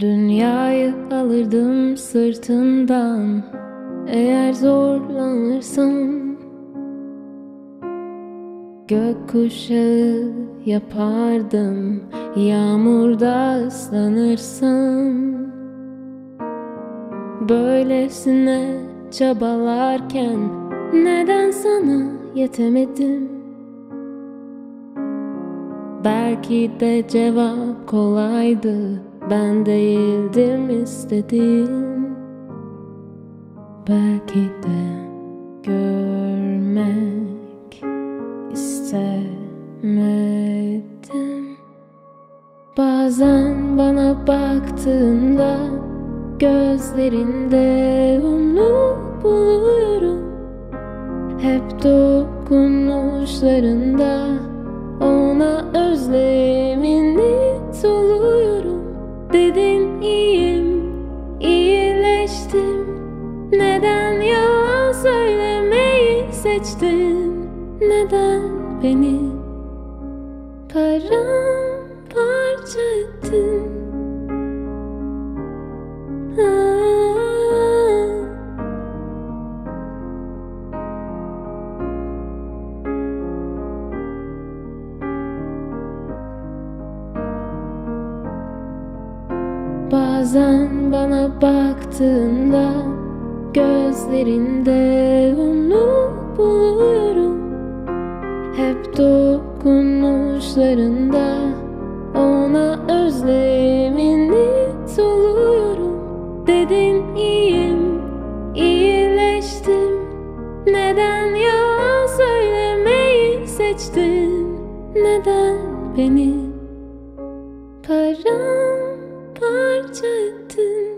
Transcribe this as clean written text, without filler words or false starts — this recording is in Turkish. Dünyayı alırdım sırtından, eğer zorlanırsan. Gökkuşağı yapardım, yağmurda ıslanırsan. Böylesine çabalarken neden sana yetemedim? Belki de cevap kolaydı, ben değildim istediğin. Belki de görmek istemedim. Bazen bana baktığında gözlerinde onu buluyorum. Hep dokunuşlarında ona özlemini soluyorum. Dedin iyiyim, iyileştim. Neden yalan söylemeyi seçtin? Neden beni paramparça ettin? Bazen bana baktığında gözlerinde onu buluyorum. Hep dokunuşlarında ona özlemini soluyorum. Dedin iyiyim, iyileştim. Neden yalan söylemeyi seçtin? Neden beni paramparça ettin?